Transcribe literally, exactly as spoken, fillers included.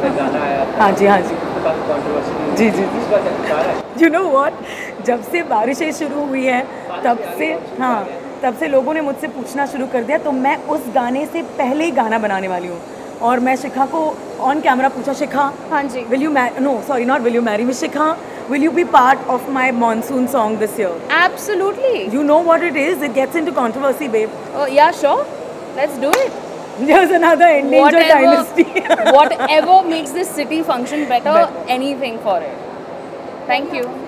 हाँ जी हाँ जी जी जी जी यू नो व्हाट, जब से बारिशें शुरू हुई है तब से हाँ तब से लोगों ने मुझसे पूछना शुरू कर दिया, तो मैं उस गाने से पहले ही गाना बनाने वाली हूँ। और मैं शिखा को ऑन कैमरा पूछा, शिखा हाँ जी will you marry, no sorry not will you marry me, Shikha will you be part of my monsoon song this year? Absolutely. You know what it is? It gets into controversy, babe. Oh yeah, sure. Let's do it. There's another endangered dynasty. Whatever makes this city function better, better, anything for it. Thank you.